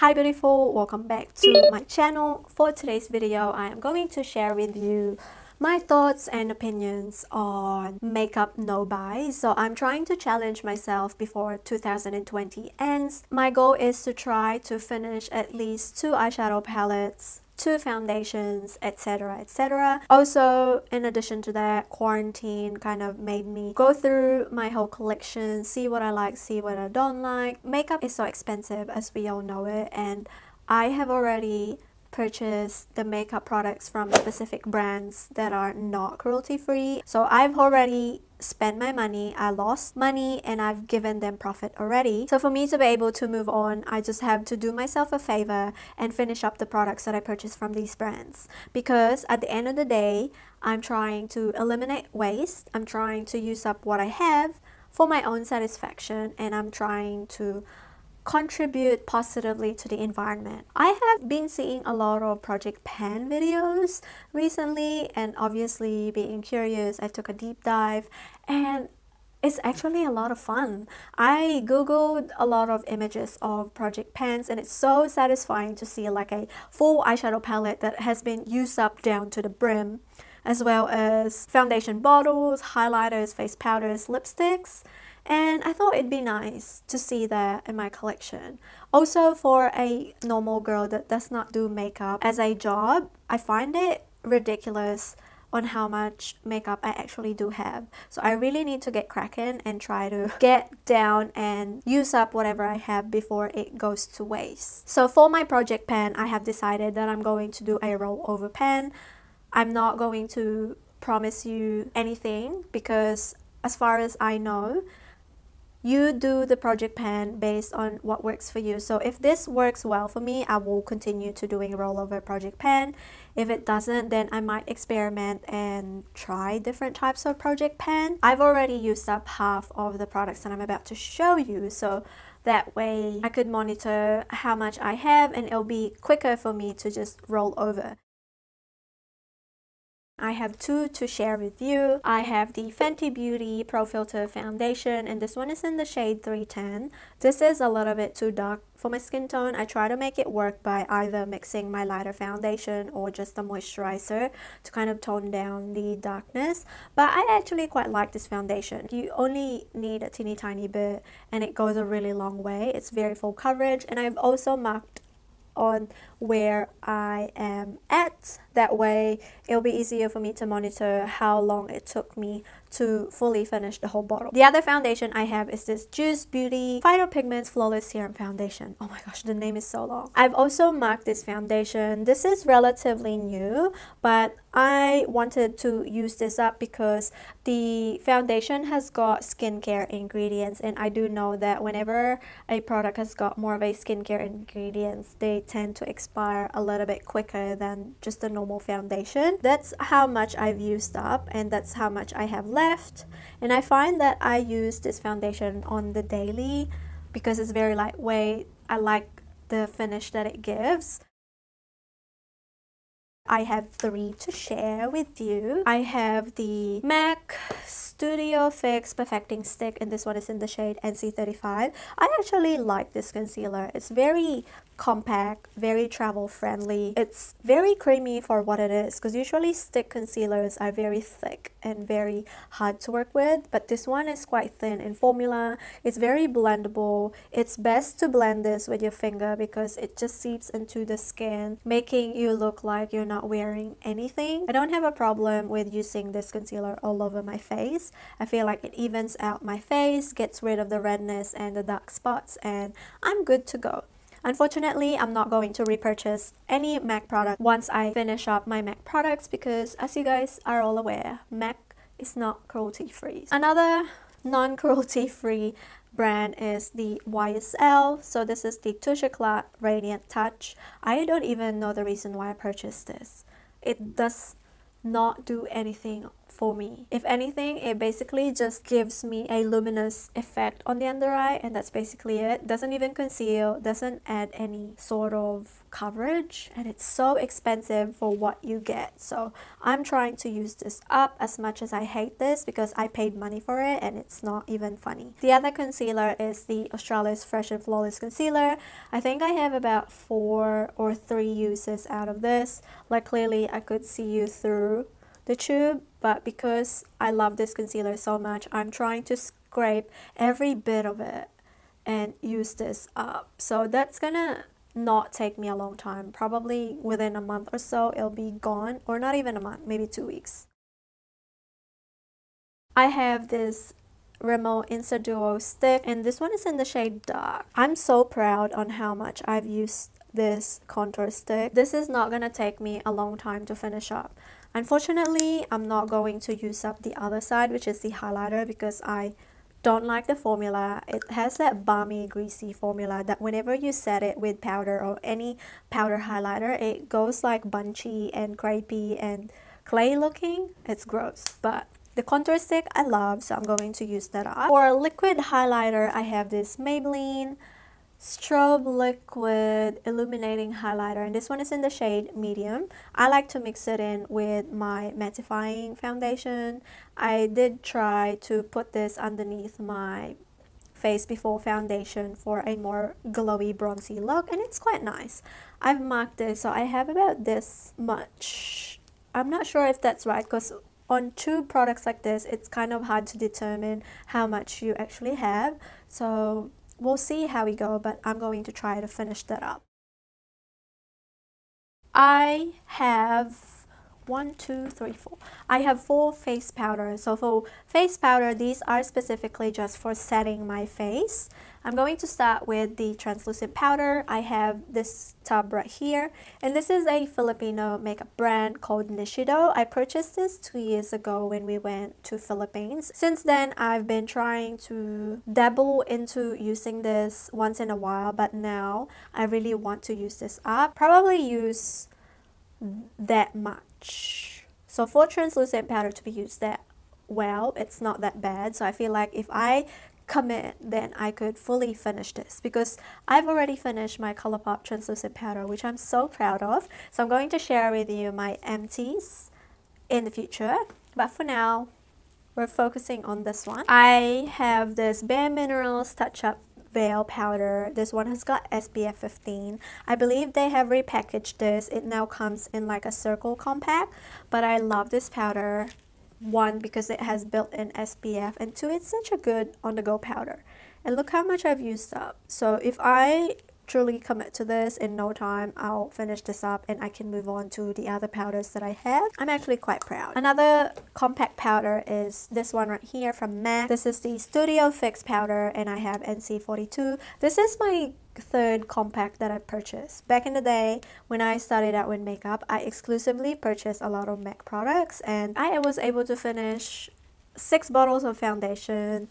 Hi beautiful, welcome back to my channel. For today's video, I am going to share with you my thoughts and opinions on makeup no-buy. So I'm trying to challenge myself before 2020 ends. My goal is to try to finish at least 2 eyeshadow palettes, 2 foundations, etc, etc. Also, in addition to that, quarantine kind of made me go through my whole collection, see what I like, see what I don't like. Makeup is so expensive, as we all know it, and I have already purchased the makeup products from specific brands that are not cruelty free. So I've already spent my money, I lost money, and I've given them profit already. So for me to be able to move on, I just have to do myself a favor and finish up the products that I purchased from these brands, because at the end of the day, I'm trying to eliminate waste, I'm trying to use up what I have for my own satisfaction, and I'm trying to contribute positively to the environment. I have been seeing a lot of Project Pan videos recently, and obviously being curious, I took a deep dive, and it's actually a lot of fun. I googled a lot of images of Project Pans, and it's so satisfying to see like a full eyeshadow palette that has been used up down to the brim, as well as foundation bottles, highlighters, face powders, lipsticks. And I thought it'd be nice to see that in my collection. Also, for a normal girl that does not do makeup as a job, I find it ridiculous on how much makeup I actually do have. So I really need to get cracking and try to get down and use up whatever I have before it goes to waste. So for my Project Pan, I have decided that I'm going to do a rollover pan. I'm not going to promise you anything, because as far as I know, you do the Project Pan based on what works for you. So if this works well for me, I will continue to doing rollover Project Pan. If it doesn't, then I might experiment and try different types of Project Pan. I've already used up half of the products that I'm about to show you, so that way I could monitor how much I have, and it'll be quicker for me to just roll over. I have 2 to share with you. I have the Fenty Beauty Pro Filter Foundation, and this one is in the shade 310. This is a little bit too dark for my skin tone. I try to make it work by either mixing my lighter foundation or just a moisturizer to kind of tone down the darkness. But I actually quite like this foundation. You only need a teeny tiny bit, and it goes a really long way. It's very full coverage, and I've also marked on where I am at. That way it'll be easier for me to monitor how long it took me to fully finish the whole bottle. The other foundation I have is this Juice Beauty Phyto Pigments Flawless Serum Foundation. Oh my gosh, the name is so long. I've also marked this foundation. This is relatively new, but I wanted to use this up because the foundation has got skincare ingredients, and I do know that whenever a product has got more of a skincare ingredients, they tend to expire a little bit quicker than just a normal foundation. That's how much I've used up, and that's how much I have left. And I find that I use this foundation on the daily because it's very lightweight. I like the finish that it gives. I have 3 to share with you. I have the MAC Studio Fix Perfecting Stick, and this one is in the shade NC35. I actually like this concealer. It's very compact, very travel friendly. It's very creamy for what it is, because usually stick concealers are very thick and very hard to work with, but this one is quite thin in formula. It's very blendable. It's best to blend this with your finger because it just seeps into the skin, making you look like you're not wearing anything. I don't have a problem with using this concealer all over my face. I feel like it evens out my face, gets rid of the redness and the dark spots, and I'm good to go. Unfortunately, I'm not going to repurchase any MAC product once I finish up my MAC products, because as you guys are all aware, MAC is not cruelty free. Another non-cruelty free brand is the YSL. So this is the Touche Éclat Radiant Touch. I don't even know the reason why I purchased this. It does not do anything for me. If anything, it basically just gives me a luminous effect on the under eye, and that's basically it. Doesn't even conceal, doesn't add any sort of coverage, and it's so expensive for what you get. So I'm trying to use this up as much as I hate this because I paid money for it and it's not even funny. The other concealer is the Australis Fresh and Flawless Concealer. I think I have about 4 or 3 uses out of this. Like, clearly I could see you through the tube, but because I love this concealer so much, I'm trying to scrape every bit of it and use this up. So that's gonna not take me a long time. Probably within a month or so it'll be gone, or not even a month, maybe 2 weeks. I have this Rimmel Insta Duo stick, and this one is in the shade Dark. I'm so proud on how much I've used this contour stick. This is not gonna take me a long time to finish up. Unfortunately, I'm not going to use up the other side, which is the highlighter, because I don't like the formula. It has that balmy, greasy formula that whenever you set it with powder or any powder highlighter, it goes like bunchy and crepey and clay looking. It's gross. But the contour stick I love, so I'm going to use that up. For a liquid highlighter, I have this Maybelline Strobe Liquid Illuminating Highlighter, and this one is in the shade Medium. I like to mix it in with my mattifying foundation. I did try to put this underneath my face before foundation for a more glowy, bronzy look, and it's quite nice. I've marked it, so I have about this much. I'm not sure if that's right, because on two products like this, it's kind of hard to determine how much you actually have. So we'll see how we go, but I'm going to try to finish that up. I have 1, 2, 3, 4. I have 4 face powders. So for face powder, these are specifically just for setting my face. I'm going to start with the translucent powder. I have this tub right here, and this is a Filipino makeup brand called Nishido. I purchased this 2 years ago when we went to Philippines. Since then, I've been trying to dabble into using this once in a while, but now I really want to use this up. Probably use that much. So for translucent powder to be used that well, it's not that bad. So I feel like if I commit, then I could fully finish this, because I've already finished my ColourPop translucent powder, which I'm so proud of. So I'm going to share with you my empties in the future, but for now we're focusing on this one. I have this Bare Minerals Touch Up Veil powder. This one has got SPF 15. I believe they have repackaged this. It now comes in like a circle compact, but I love this powder. 1, because it has built-in SPF, and 2, it's such a good on-the-go powder. And look how much I've used up. So if I truly commit to this, in no time I'll finish this up and I can move on to the other powders that I have. I'm actually quite proud. Another compact powder is this one right here from MAC. This is the Studio Fix powder, and I have NC42. This is my third compact that I purchased. Back in the day when I started out with makeup, I exclusively purchased a lot of MAC products, and I was able to finish 6 bottles of foundation,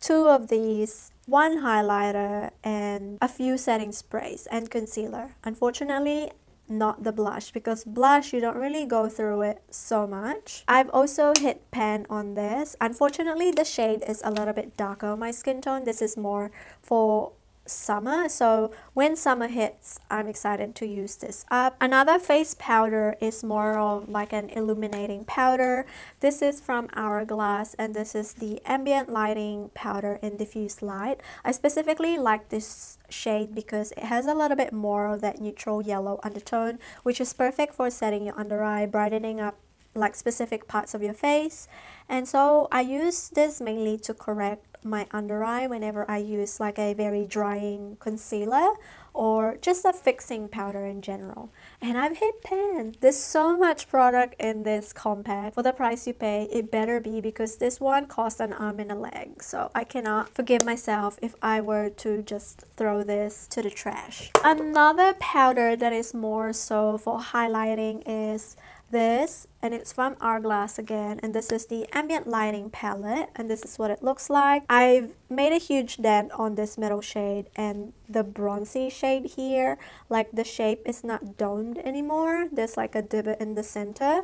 2 of these, 1 highlighter, and a few setting sprays and concealer. Unfortunately, not the blush, because blush you don't really go through it so much. I've also hit pan on this. Unfortunately, the shade is a little bit darker on my skin tone. This is more for summer, so when summer hits, I'm excited to use this up. Another face powder is more of like an illuminating powder. This is from Hourglass, and this is the Ambient Lighting powder in Diffuse Light. I specifically like this shade because it has a little bit more of that neutral yellow undertone, which is perfect for setting your under eye, brightening up like specific parts of your face. And so I use this mainly to correct my under eye whenever I use like a very drying concealer or just a fixing powder in general. And I've hit pan. There's so much product in this compact. For the price you pay, it better be, because this one cost an arm and a leg. So I cannot forgive myself if I were to just throw this to the trash. Another powder that is more so for highlighting is this, and it's from Hourglass again, and this is the Ambient Lighting palette, and this is what it looks like. I've made a huge dent on this middle shade and the bronzy shade here. Like, the shape is not domed anymore. There's like a divot in the center.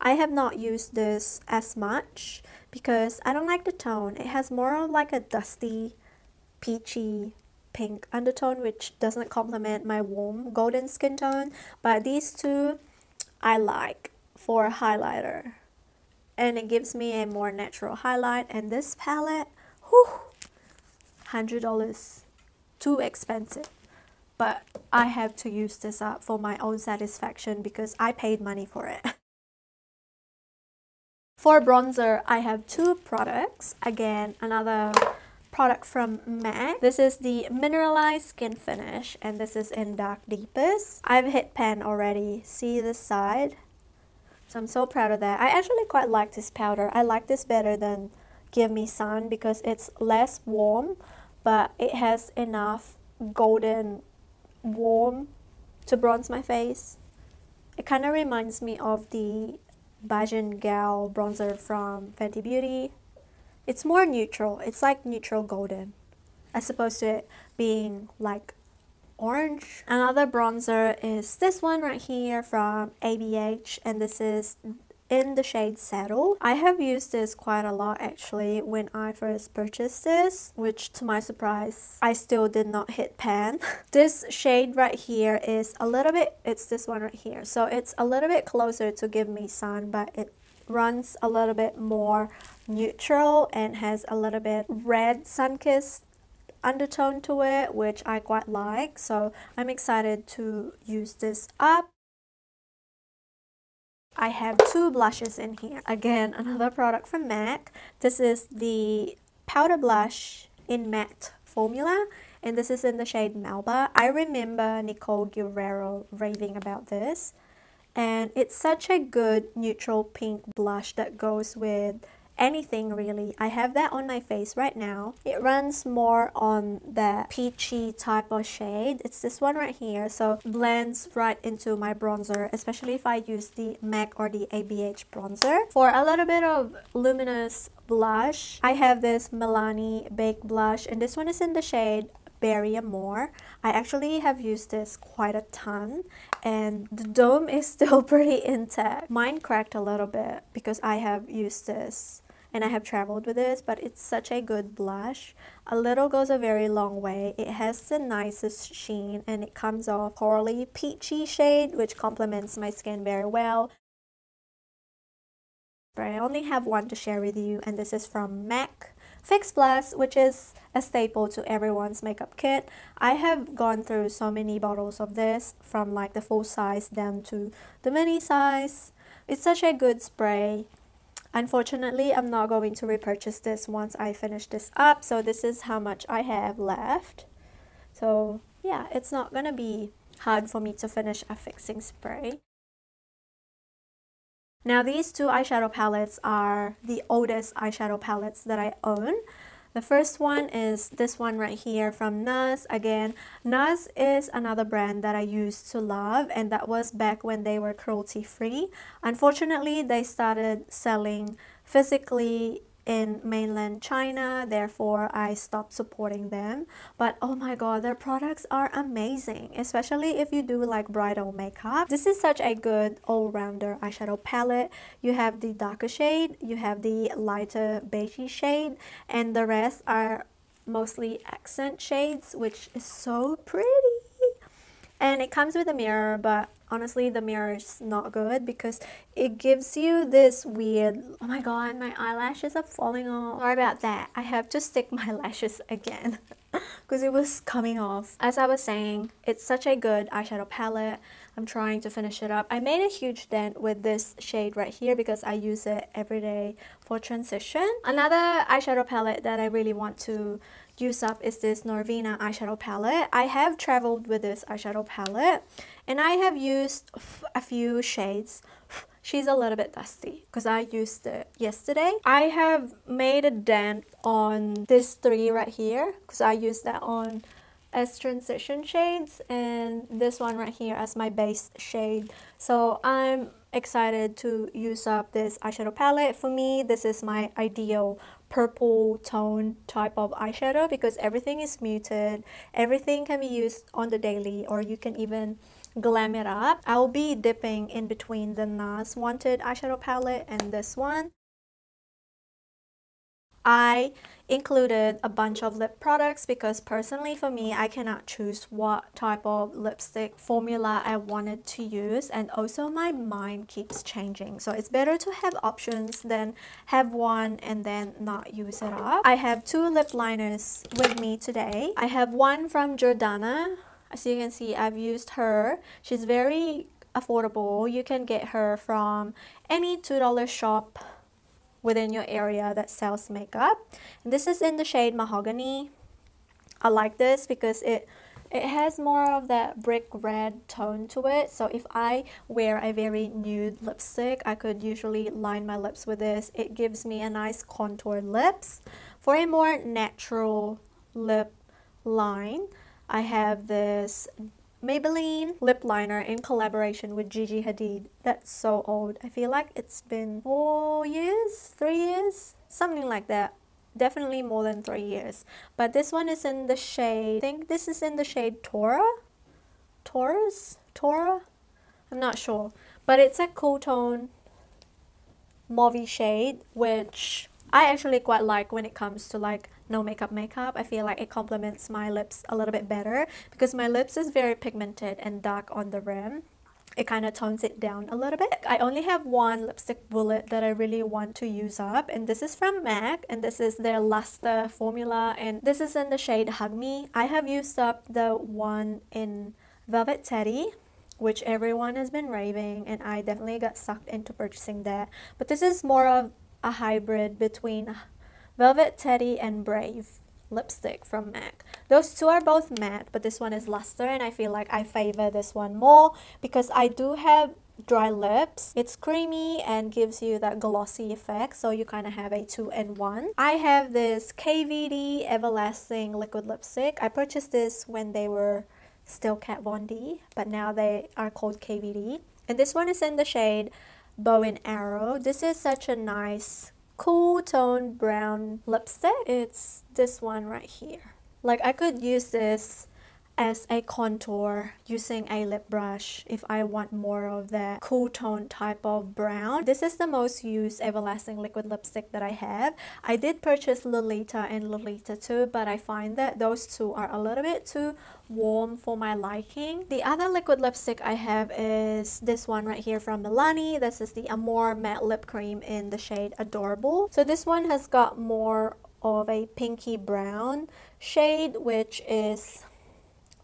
I have not used this as much because I don't like the tone. It has more of like a dusty, peachy pink undertone, which doesn't complement my warm golden skin tone, but these two I like for a highlighter, and it gives me a more natural highlight. And this palette, whew, $100, too expensive, but I have to use this up for my own satisfaction because I paid money for it. For bronzer, I have two products. Again, another product from MAC. This is the Mineralized Skin Finish, and this is in Dark Deepest. I've hit pan already. See this side? So I'm so proud of that. I actually quite like this powder. I like this better than Give Me Sun because it's less warm, but it has enough golden warm to bronze my face. It kind of reminds me of the Bajin Gal bronzer from Fenty Beauty. It's more neutral. It's like neutral golden as opposed to it being like orange. Another bronzer is this one right here from ABH, and this is in the shade Settle. I have used this quite a lot actually when I first purchased this, which to my surprise I still did not hit pan. This shade right here is a little bit, it's this one right here, so it's a little bit closer to Give Me Sun, but it runs a little bit more neutral and has a little bit red sun-kissed undertone to it, which I quite like, so I'm excited to use this up. I have two blushes in here. Again, another product from MAC. This is the powder blush in Matte Formula, and this is in the shade Malba. I remember Nicole Guerrero raving about this, and it's such a good neutral pink blush that goes with anything really. I have that on my face right now. It runs more on that peachy type of shade. It's this one right here, so blends right into my bronzer, especially if I use the MAC or the ABH bronzer. For a little bit of luminous blush, I have this Milani Baked Blush, and this one is in the shade Berry Amore. I actually have used this quite a ton, and the dome is still pretty intact. Mine cracked a little bit because I have used this and I have traveled with this, but it's such a good blush. A little goes a very long way. It has the nicest sheen, and it comes off corally peachy shade, which complements my skin very well. But I only have one to share with you, and this is from MAC. Fix Plus, which is a staple to everyone's makeup kit. I have gone through so many bottles of this, from like the full size down to the mini size. It's such a good spray. Unfortunately, I'm not going to repurchase this once I finish this up, so this is how much I have left. So yeah, it's not gonna be hard for me to finish a fixing spray. Now, these two eyeshadow palettes are the oldest eyeshadow palettes that I own. The first one is this one right here from Nars. Again, Nars is another brand that I used to love, and that was back when they were cruelty-free. Unfortunately, they started selling physically in mainland China, therefore I stopped supporting them. But oh my god, their products are amazing, especially if you do like bridal makeup. This is such a good all-rounder eyeshadow palette. You have the darker shade, you have the lighter beigey shade, and the rest are mostly accent shades, which is so pretty. And it comes with a mirror, but honestly, the mirror is not good because it gives you this weird, oh my god, my eyelashes are falling off. Sorry about that. I have to stick my lashes again because it was coming off. As I was saying, it's such a good eyeshadow palette. I'm trying to finish it up. I made a huge dent with this shade right here because I use it every day for transition. Another eyeshadow palette that I really want to use up is this Norvina eyeshadow palette. I have traveled with this eyeshadow palette, and I have used a few shades. She's a little bit dusty because I used it yesterday. I have made a dent on this three right here because I used that on as transition shades, and this one right here as my base shade. So I'm excited to use up this eyeshadow palette. For me, this is my ideal purple tone type of eyeshadow because everything is muted, everything can be used on the daily, or you can even glam it up. I'll be dipping in between the Nars Wanted eyeshadow palette and this one. I included a bunch of lip products because personally for me, I cannot choose what type of lipstick formula I wanted to use, and also my mind keeps changing, so it's better to have options than have one and then not use it up. I have two lip liners with me today. I have one from Jordana. As you can see, I've used her. She's very affordable. You can get her from any $2 shop within your area that sells makeup. And this is in the shade Mahogany. I like this because it has more of that brick red tone to it. So if I wear a very nude lipstick, I could usually line my lips with this. It gives me a nice contoured lips. For a more natural lip line, I have this Maybelline lip liner in collaboration with Gigi Hadid. That's so old. I feel like it's been 4 years, 3 years, something like that. Definitely more than 3 years. But this one is in the shade, I think this is in the shade Taurus? I'm not sure. But it's a cool tone mauve shade, which I actually quite like when it comes to like no makeup. I feel like it complements my lips a little bit better because my lips is very pigmented and dark on the rim. It kind of tones it down a little bit. I only have one lipstick bullet that I really want to use up, and this is from MAC, and this is their Luster formula, and this is in the shade Hug Me. I have used up the one in Velvet Teddy, which everyone has been raving, and I definitely got sucked into purchasing that. But this is more of a hybrid between Velvet Teddy and Brave lipstick from MAC. Those two are both matte, but this one is Luster, and I feel like I favor this one more because I do have dry lips. It's creamy and gives you that glossy effect, so you kind of have a two-in-one. I have this KVD Everlasting Liquid Lipstick. I purchased this when they were still Kat Von D, but now they are called KVD. And this one is in the shade Bow and Arrow. This is such a nice cool tone brown lipstick. It's this one right here. Like, I could use this as a contour using a lip brush if I want more of that cool tone type of brown. This is the most used Everlasting Liquid Lipstick that I have. I did purchase Lolita and Lolita 2, but I find that those two are a little bit too warm for my liking. The other liquid lipstick I have is this one right here from Milani. This is the Amore Matte Lip Cream in the shade Adorable. So this one has got more of a pinky brown shade, which is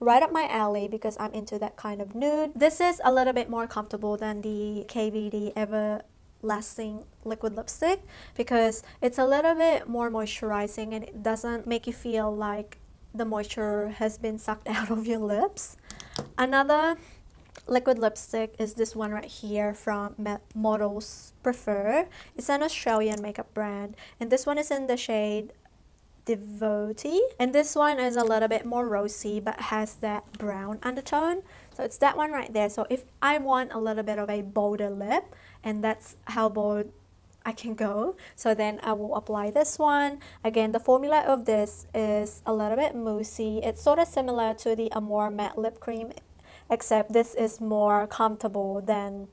right up my alley because I'm into that kind of nude. This is a little bit more comfortable than the KVD Everlasting Liquid Lipstick because it's a little bit more moisturizing and it doesn't make you feel like the moisture has been sucked out of your lips. Another liquid lipstick is this one right here from Models Prefer. It's an Australian makeup brand, and this one is in the shade Devotee, and this one is a little bit more rosy but has that brown undertone. So it's that one right there. So if I want a little bit of a bolder lip, and that's how bold I can go, so then I will apply this one. Again, the formula of this is a little bit moussey. It's sort of similar to the Amore Matte Lip Cream, except this is more comfortable than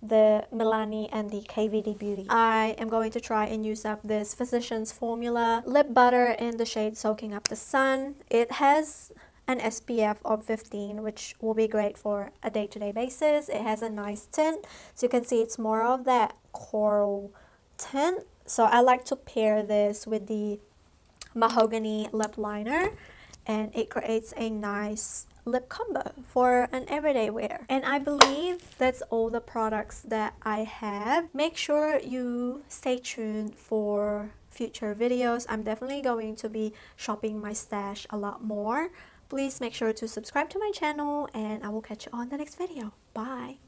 the Milani and the KVD Beauty. I am going to try and use up this Physician's Formula Lip Butter in the shade Soaking Up the Sun. It has an SPF of 15, which will be great for a day-to-day basis. It has a nice tint, so you can see it's more of that coral tint. So I like to pair this with the Mahogany lip liner, and it creates a nice lip combo for an everyday wear. And I believe that's all the products that I have. Make sure you stay tuned for future videos. I'm definitely going to be shopping my stash a lot more. Please make sure to subscribe to my channel, and I will catch you on the next video. Bye!